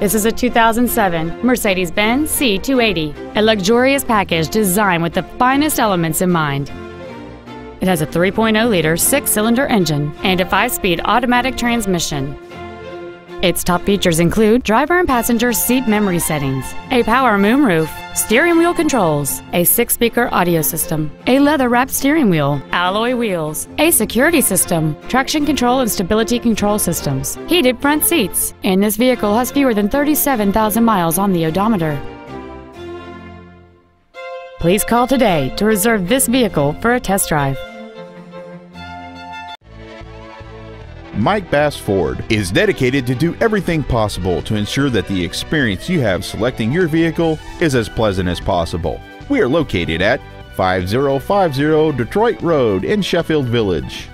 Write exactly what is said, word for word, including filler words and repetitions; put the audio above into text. This is a two thousand seven Mercedes-Benz C two eighty, a luxurious package designed with the finest elements in mind. It has a three point oh liter six-cylinder engine and a five-speed automatic transmission. Its top features include driver and passenger seat memory settings, a power moonroof, steering wheel controls, a six-speaker audio system, a leather-wrapped steering wheel, alloy wheels, a security system, traction control and stability control systems, heated front seats, and this vehicle has fewer than thirty-seven thousand miles on the odometer. Please call today to reserve this vehicle for a test drive. Mike Bass Ford is dedicated to do everything possible to ensure that the experience you have selecting your vehicle is as pleasant as possible. We are located at five thousand fifty Detroit Road in Sheffield Village.